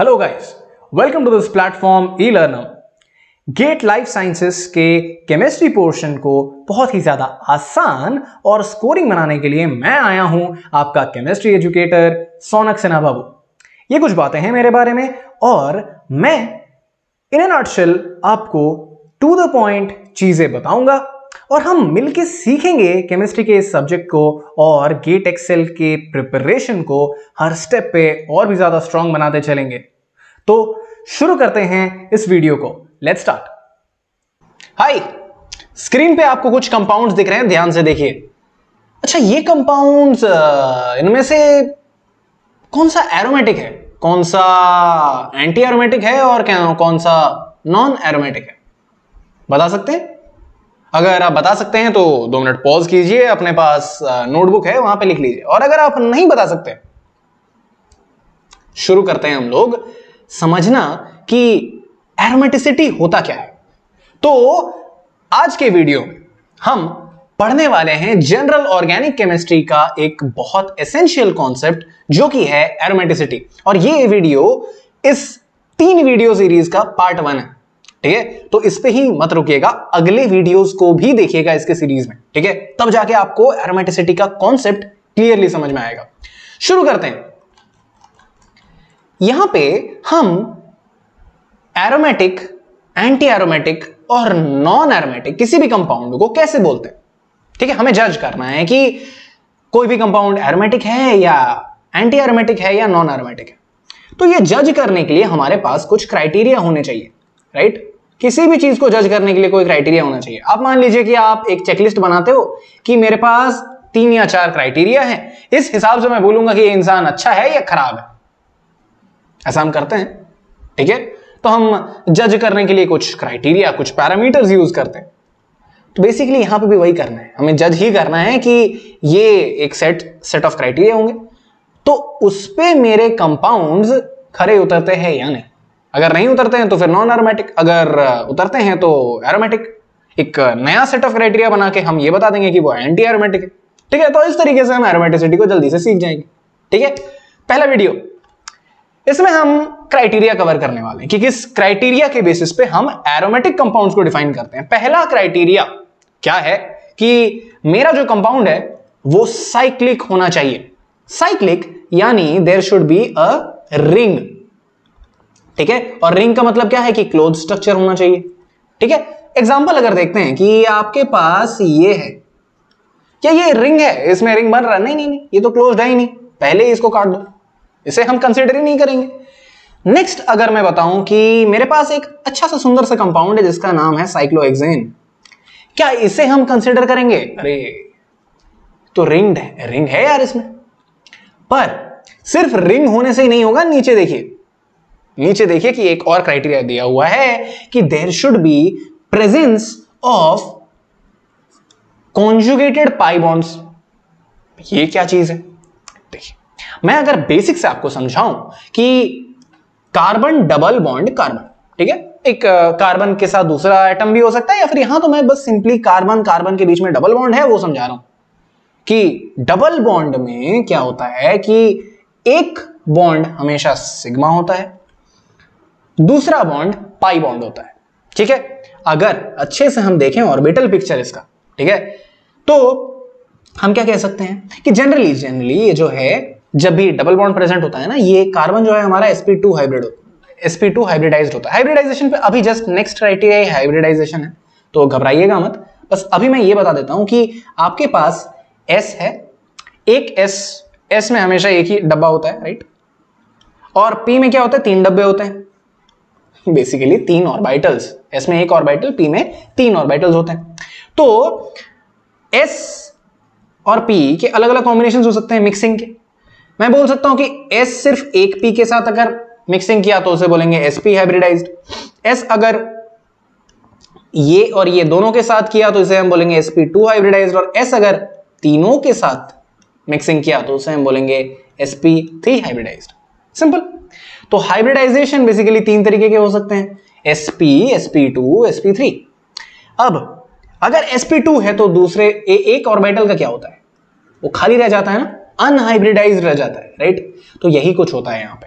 Hello guys, welcome to this platform E learner. GATE life sciences के chemistry portion को बहुत ही ज़्यादा आसान और स्कोरिंग बनाने के लिए मैं आया हूं, आपका केमिस्ट्री एजुकेटर सौनक सिन्हाबाबू। ये कुछ बातें हैं मेरे बारे में और मैं इन ए नटशेल आपको टू द पॉइंट चीज़ें बताऊंगा और हम मिलके सीखेंगे केमिस्ट्री के इस सब्जेक्ट को और गेट एक्सेल के प्रिपरेशन को हर स्टेप पे और भी ज़्यादा स्ट्रांग बनाते चलेंगे। तो शुरू करते हैं इस वीडियो को, लेट्स स्टार्ट। हाय, स्क्रीन पे आपको कुछ कंपाउंड्स दिख रहे हैं, ध्यान से देखिए। अच्छा, ये कंपाउंड्स इनमें से कौन सा एरोमेटिक है, कौन सा एंटी एरोमेटिक है और कौन सा नॉन एरोमेटिक है, बता सकते हैं? अगर आप बता सकते हैं तो 2 मिनट पॉज कीजिए, अपने पास नोटबुक है वहां पे लिख लीजिए। और अगर आप नहीं बता सकते, शुरू करते हैं हम लोग समझना कि एरोमेटिसिटी होता क्या है। तो आज के वीडियो में हम पढ़ने वाले हैं जनरल ऑर्गेनिक केमिस्ट्री का एक बहुत एसेंशियल कॉन्सेप्ट, जो कि है एरोमेटिसिटी। और ये वीडियो इस 3 वीडियो सीरीज का पार्ट 1 है, ठीक है? तो इस पे ही मत रुकिएगा, अगले वीडियोस को भी देखिएगा इसके सीरीज में, ठीक है? तब जाके आपको एरोमेटिसिटी का कॉन्सेप्ट क्लियरली समझ में आएगा। शुरू करते हैं। यहां पे हम एरोमेटिक, एंटी एरोमेटिक और नॉन एरोमेटिक किसी भी कंपाउंड को कैसे बोलते हैं, ठीक है? हमें जज करना है कि कोई भी कंपाउंड एरोमेटिक है या एंटी एरोमेटिक है या नॉन एरोमेटिक है। तो यह जज करने के लिए हमारे पास कुछ क्राइटेरिया होने चाहिए, राइट? किसी भी चीज को जज करने के लिए कोई क्राइटेरिया होना चाहिए। आप मान लीजिए कि आप एक चेकलिस्ट बनाते हो कि मेरे पास 3 या 4 क्राइटेरिया हैं, इस हिसाब से मैं बोलूंगा कि ये इंसान अच्छा है या खराब है। ऐसा हम करते हैं, ठीक है? तो हम जज करने के लिए कुछ क्राइटेरिया, कुछ पैरामीटर्स यूज करते हैं। तो बेसिकली यहां पे भी वही करना है, हमें जज ही करना है कि ये एक सेट ऑफ क्राइटेरिया होंगे, तो उस पर मेरे कंपाउंड्स खरे उतरते हैं या नहीं। अगर नहीं उतरते हैं तो फिर नॉन एरोमेटिक, अगर उतरते हैं तो एरोमेटिक। एक नया सेट ऑफ क्राइटेरिया बना के हम ये बता देंगे कि वो एंटी एरोमेटिक है, ठीक है? तो इस तरीके से हम एरोमेटिसिटी को जल्दी से सीख जाएंगे, ठीक है? पहला वीडियो, इसमें हम क्राइटेरिया कवर करने वाले हैं कि किस क्राइटेरिया के बेसिस पे हम एरोमेटिक कंपाउंड को डिफाइन करते हैं। पहला क्राइटेरिया क्या है कि मेरा जो कंपाउंड है वो साइक्लिक होना चाहिए। साइक्लिक यानी there should be a ring, ठीक है? और रिंग का मतलब क्या है कि क्लोज स्ट्रक्चर होना चाहिए, ठीक है? एग्जाम्पल अगर देखते हैं कि आपके पास ये है, क्या ये रिंग है? इसमें रिंग बन रहा है? नहीं, ये तो क्लोज्ड है ही नहीं, पहले इसको काट दो, इसे हम कंसीडर ही नहीं करेंगे। नेक्स्ट अगर मैं बताऊं कि मेरे पास एक अच्छा सा सुंदर सा कंपाउंड है जिसका नाम है साइक्लोहेक्सेन, क्या इसे हम कंसीडर करेंगे? अरे तो रिंग है यार इसमें। पर सिर्फ रिंग होने से ही नहीं होगा, नीचे देखिए कि एक और क्राइटेरिया दिया हुआ है कि there should be presence of conjugated pi bonds. ये क्या चीज है? देखिए, मैं अगर बेसिक से आपको समझाऊं कि कार्बन डबल बॉन्ड कार्बन, ठीक है? एक कार्बन के साथ दूसरा एटम भी हो सकता है, या फिर यहां तो मैं बस सिंपली कार्बन के बीच में डबल बॉन्ड है वो समझा रहा हूं कि डबल बॉन्ड में क्या होता है कि एक बॉन्ड हमेशा सिग्मा होता है, दूसरा बॉन्ड पाई बॉन्ड होता है, ठीक है? अगर अच्छे से हम देखें ऑर्बिटल पिक्चर इसका, ठीक है? तो हम क्या कह सकते हैं कि जनरली ये जो है, जब भी डबल बॉन्ड प्रेजेंट होता है ना, ये कार्बन जो है हमारा sp2 हाइब्रिडाइज्ड होता है। हाइब्रिडाइजेशन पे अभी जस्ट नेक्स्ट क्राइटेरिया ही हाइब्रिडाइजेशन है, तो घबराइएगा मत। बस अभी मैं ये बता देता हूं कि आपके पास s है, एक s में हमेशा एक ही डब्बा होता है, राइट? और p में क्या होता है? 3 डब्बे होते हैं, बेसिकली 3 ऑर्बिटल्स। एस में एक ऑर्बिटल, पी में 3 ऑर्बिटल्स होते हैं। तो एस और पी के अलग अलग कॉम्बिनेशन हो सकते हैं मिक्सिंग के। मैं बोल सकता हूं कि एस सिर्फ एक पी के साथ अगर मिक्सिंग किया तो उसे बोलेंगे एस पी हाइब्रिडाइज्ड। एस अगर ये और ये दोनों के साथ किया तो इसे हम बोलेंगे एस पी 2 हाइब्रिडाइज्ड। और एस अगर तीनों के साथ मिक्सिंग किया तो उसे हम बोलेंगे एस पी 3 हाइब्रिडाइज्ड। सिंपल। तो हाइब्रिडाइजेशन बेसिकली 3 तरीके के हो सकते हैं, sp, sp2, sp3। अब अगर sp2 है तो दूसरे एक ऑर्बिटल का क्या होता है? वो खाली रह जाता है ना, अनहाइब्रिडाइज्ड रह जाता है, राइट? तो यही कुछ होता है यहाँ पे,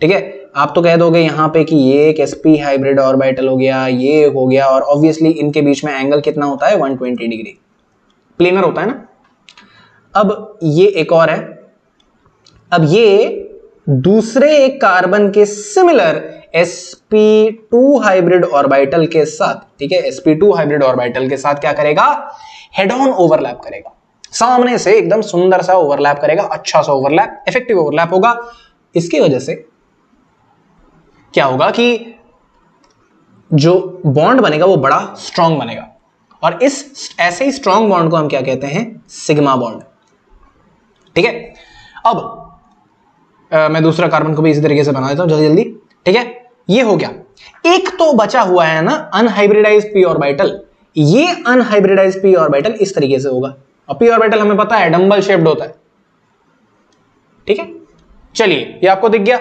ठीक है? आप तो कह दोगे यहाँ पे कि ये एक sp हाइब्रिड ऑर्बिटल हो गया, ये हो गया, और ऑब्वियसली इनके बीच में एंगल कितना होता है 120 डिग्री, प्लेनर होता है ना। अब ये एक और है, अब ये दूसरे एक कार्बन के सिमिलर sp2 हाइब्रिड ऑर्बिटल के साथ, ठीक है, sp2 हाइब्रिड ऑर्बिटल के साथ क्या करेगा, हेड ऑन ओवरलैप करेगा, सामने से एकदम सुंदर सा ओवरलैप करेगा, अच्छा सा ओवरलैप, इफेक्टिव ओवरलैप होगा। इसकी वजह से क्या होगा कि जो बॉन्ड बनेगा वो बड़ा स्ट्रांग बनेगा, और इस ऐसे ही स्ट्रांग बॉन्ड को हम क्या कहते हैं, सिग्मा बॉन्ड, ठीक है। अब मैं दूसरा कार्बन को भी इसी तरीके से बना देता हूं जल्दी जल्दी, ठीक है। ये हो गया, एक तो बचा हुआ है ना अनहाइब्रिडाइज्ड p ऑर्बिटल, ये अनहाइब्रिडाइज्ड p ऑर्बिटल इस तरीके से होगा, और p ऑर्बिटल हमें पता है डम्बल शेप्ड होता है, ठीक है। चलिए ये आपको दिख गया,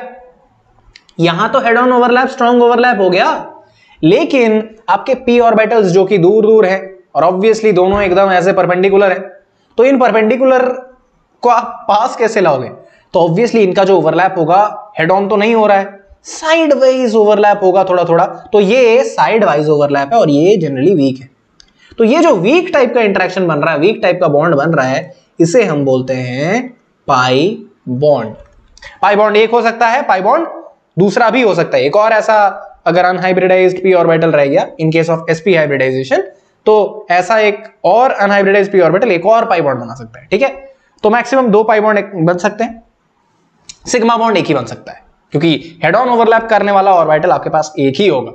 यहां तो head on overlap strong overlap हो गया, लेकिन आपके p ऑर्बिटल्स जो कि दूर दूर है, और ऑब्वियसली दोनों एकदम ऐसे परपेंडिकुलर है, तो इन परपेंडिकुलर को आप पास कैसे लाओगे, तो ऑब्वियसली इनका जो ओवरलैप होगा हेड ऑन तो नहीं हो रहा है, साइड वाइज ओवरलैप होगा थोड़ा थोड़ा, तो ये साइड वाइज ओवरलैप है और ये जनरली वीक है। तो ये जो वीक टाइप का इंटरेक्शन बन रहा है, वीक टाइप का बॉन्ड बन रहा है, इसे हम बोलते हैं पाई बॉन्ड। पाई बॉन्ड एक हो सकता है, पाई बॉन्ड दूसरा भी हो सकता है, एक और ऐसा अगर अनहाइब्रिडाइज्ड p ऑर्बिटल रह गया in case of sp hybridization, तो ऐसा एक और अनहाइब्रिडाइज्ड p ऑर्बिटल एक और पाई बॉन्ड बना सकता है, ठीक है। तो मैक्सिमम दो पाई बॉन्ड बन सकते हैं, सिग्मा बॉन्ड एक ही बन सकता है, क्योंकि हेड ऑन ओवरलैप करने वाला ऑर्बिटल आपके पास एक ही होगा,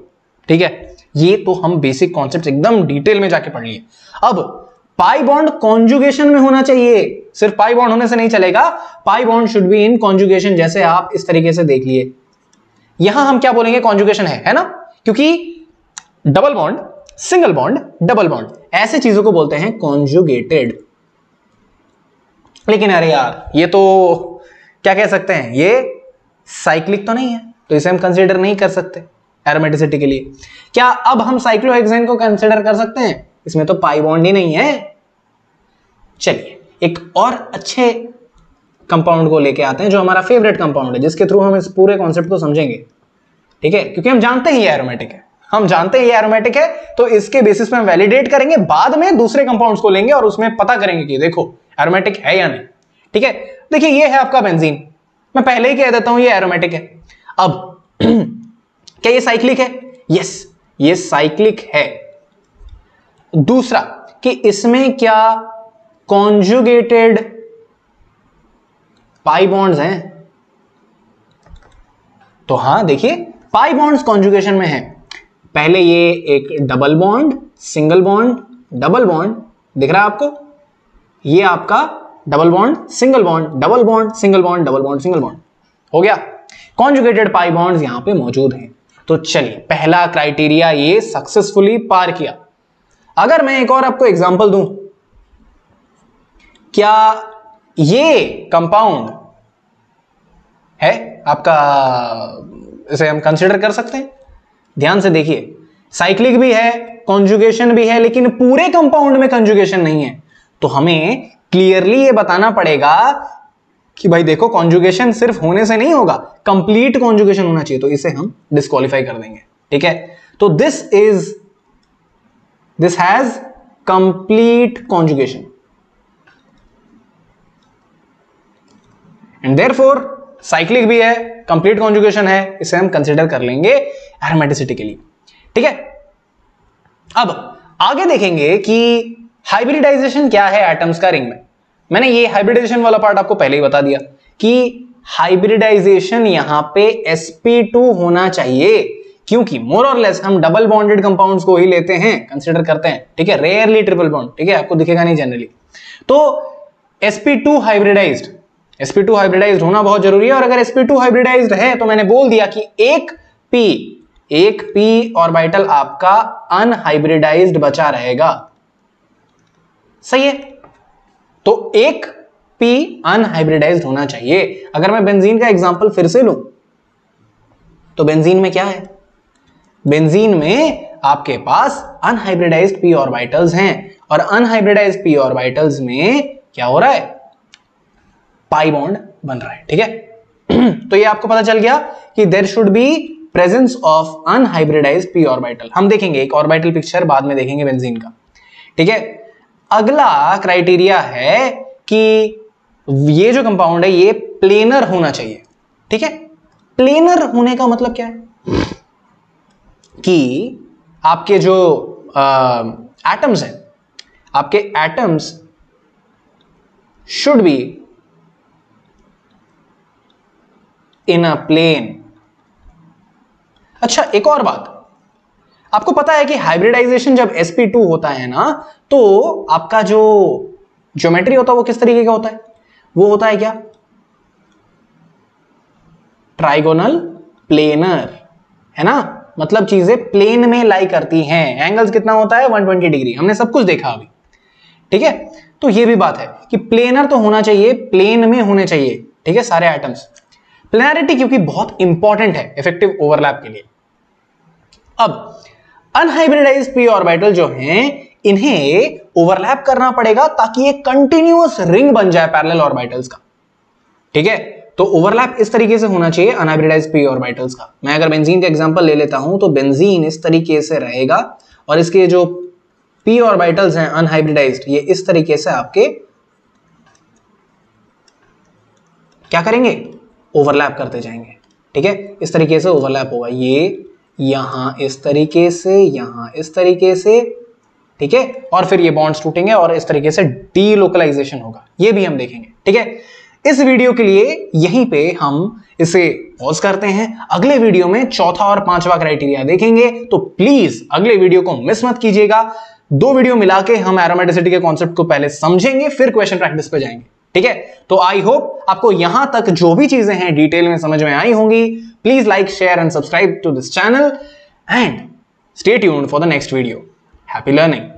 ठीक है। ये तो हम बेसिक कॉन्सेप्ट्स एकदम डिटेल में जाके पढ़ लिए। अब पाई बॉन्ड कॉन्जुगेशन में होना चाहिए, सिर्फ पाई बॉन्ड होने से नहीं चलेगा, pi bond should be in conjugation, जैसे आप इस तरीके से देख लिए, यहां हम क्या बोलेंगे कॉन्जुगेशन है ना, क्योंकि double bond, single bond, double bond, ऐसे चीजों को बोलते हैं कॉन्जुगेटेड। लेकिन अरे यार ये तो क्या कह सकते हैं, ये साइक्लिक तो नहीं है, तो इसे हम कंसीडर नहीं कर सकते एरोमेटिसिटी के लिए। क्या अब हम साइक्लोहेक्सेन को कंसीडर कर सकते हैं, इसमें तो पाई बॉन्ड ही नहीं है। चलिए एक और अच्छे कंपाउंड को लेके आते हैं जो हमारा फेवरेट कंपाउंड है, जिसके थ्रू हम इस पूरे कॉन्सेप्ट को समझेंगे, ठीक है, क्योंकि हम जानते हैं ये एरोमेटिक है, हम जानते हैं ये एरोमेटिक है, तो इसके बेसिस पे हम वैलिडेट करेंगे, बाद में दूसरे कंपाउंड्स को लेंगे और उसमें पता करेंगे कि देखो एरोमेटिक है या नहीं, ठीक है। देखिए ये है आपका बेंजीन, मैं पहले ही कह देता हूं ये एरोमेटिक है। अब क्या ये साइक्लिक है? यस, ये साइक्लिक है। दूसरा कि इसमें क्या कॉन्जुगेटेड पाई बॉन्ड्स हैं? तो हां, देखिए पाई बॉन्ड्स कॉन्जुगेशन में हैं। पहले ये एक double bond, single bond, double bond, दिख रहा है आपको, ये आपका double bond, single bond, double bond, single bond, double bond, single bond हो गया। कॉन्जुगेटेड पाई बॉन्ड्स यहां पे मौजूद हैं। तो चलिए पहला क्राइटेरिया ये सक्सेसफुली पार किया। अगर मैं एक और आपको एग्जांपल दूं, क्या ये कंपाउंड है आपका, इसे हम कंसीडर कर सकते हैं? ध्यान से देखिए, साइक्लिक भी है, कॉन्जुगेशन भी है, लेकिन पूरे कंपाउंड में कॉन्जुगेशन नहीं है, तो हमें क्लियरली ये बताना पड़ेगा कि भाई देखो कॉन्जुगेशन सिर्फ होने से नहीं होगा, कंप्लीट कॉन्जुगेशन होना चाहिए, तो इसे हम डिस्क्वालीफाई कर देंगे, ठीक है। तो this has complete conjugation and therefore cyclic भी है, कंप्लीट कॉन्जुगेशन है, इसे हम कंसिडर कर लेंगे एरोमेटिसिटी के लिए, ठीक है। अब आगे देखेंगे कि हाइब्रिडाइजेशन क्या है एटम्स का रिंग में। मैंने ये हाइब्रिडाइजेशन वाला पार्ट आपको पहले ही बता दिया कि हाइब्रिडाइजेशन यहां पे sp2 होना चाहिए, क्योंकि मोर और लेस हम डबल बॉन्डेड कंपाउंड्स को ही लेते हैं, कंसीडर करते हैं, ठीक है, रेयरली ट्रिपल बॉन्ड, ठीक है, आपको दिखेगा नहीं जनरली। तो sp2 हाइब्रिडाइज्ड होना बहुत जरूरी है, और अगर sp2 हाइब्रिडाइज्ड है तो मैंने बोल दिया कि एक p ऑर्बिटल आपका अनहाइब्रिडाइज्ड बचा रहेगा, सही है। तो एक p अनहाइब्रिडाइज्ड होना चाहिए। अगर मैं बेंजीन का एग्जांपल फिर से लूं तो बेंजीन में क्या है, बेंजीन में आपके पास अनहाइब्रिडाइज्ड p ऑर्बिटल्स हैं, और अनहाइब्रिडाइज्ड p ऑर्बिटल्स में क्या हो रहा है, पाई बॉन्ड बन रहा है, ठीक है। तो ये आपको पता चल गया कि there should be presence of unhybridized P orbital. हम देखेंगे एक ऑर्बिटल पिक्चर बाद में देखेंगे बेंजीन का, ठीक है। अगला क्राइटेरिया है कि ये जो कंपाउंड है ये प्लेनर होना चाहिए, ठीक है। प्लेनर होने का मतलब क्या है कि आपके जो एटम्स हैं, आपके atoms should be in a plane. अच्छा, एक और बात आपको पता है कि हाइब्रिडाइजेशन जब sp2 होता है ना, तो आपका जो ज्योमेट्री होता है वो किस तरीके का होता है? वो होता है क्या? ट्राइगोनल प्लेनर, है ना। मतलब चीजें प्लेन में लाई करती हैं। एंगल्स कितना होता है? 120 डिग्री। हमने सब कुछ देखा अभी, ठीक है। तो ये भी बात है कि प्लेनर तो होना चाहिए, प्लेन में होने चाहिए, ठीक है, सारे आइटम्स। प्लेनरिटी क्योंकि बहुत इंपॉर्टेंट है इफेक्टिव ओवरलैप के लिए। अब अनहाइब्रिडाइज्ड पी ऑर्बिटल जो हैं, इन्हें ओवरलैप करना पड़ेगा ताकि ये कंटिन्यूअस रिंग बन जाए पैरेलल ऑर्बिटल्स का, ठीक है। तो ओवरलैप इस तरीके से होना चाहिए अनहाइब्रिडाइज्ड पी ऑर्बिटल्स का। मैं अगर बेंजीन का एग्जांपल ले लेता हूं तो बेंजीन इस तरीके से रहेगा और इसके जो पी ऑर्बिटल्स हैं अनहाइब्रिडाइज्ड, ये इस तरीके से आपके क्या करेंगे? ओवरलैप करते जाएंगे, ठीक है। इस तरीके से ओवरलैप होगा, ये यहां इस तरीके से, यहां इस तरीके से, ठीक है। और फिर ये बॉन्ड्स टूटेंगे और इस तरीके से डीलोकलाइजेशन होगा, ये भी हम देखेंगे, ठीक है। इस वीडियो के लिए यहीं पे हम इसे पॉज करते हैं। अगले वीडियो में चौथा और पांचवा क्राइटेरिया देखेंगे, तो प्लीज अगले वीडियो को मिस मत कीजिएगा। दो वीडियो मिला के हम एरोमेटिसिटी के कॉन्सेप्ट को पहले समझेंगे, फिर क्वेश्चन प्रैक्टिस पे जाएंगे, ठीक है। तो आई होप आपको यहां तक जो भी चीजें हैं डिटेल में समझ में आई होंगी। Please like, share and subscribe to this channel and stay tuned for the next video. Happy learning!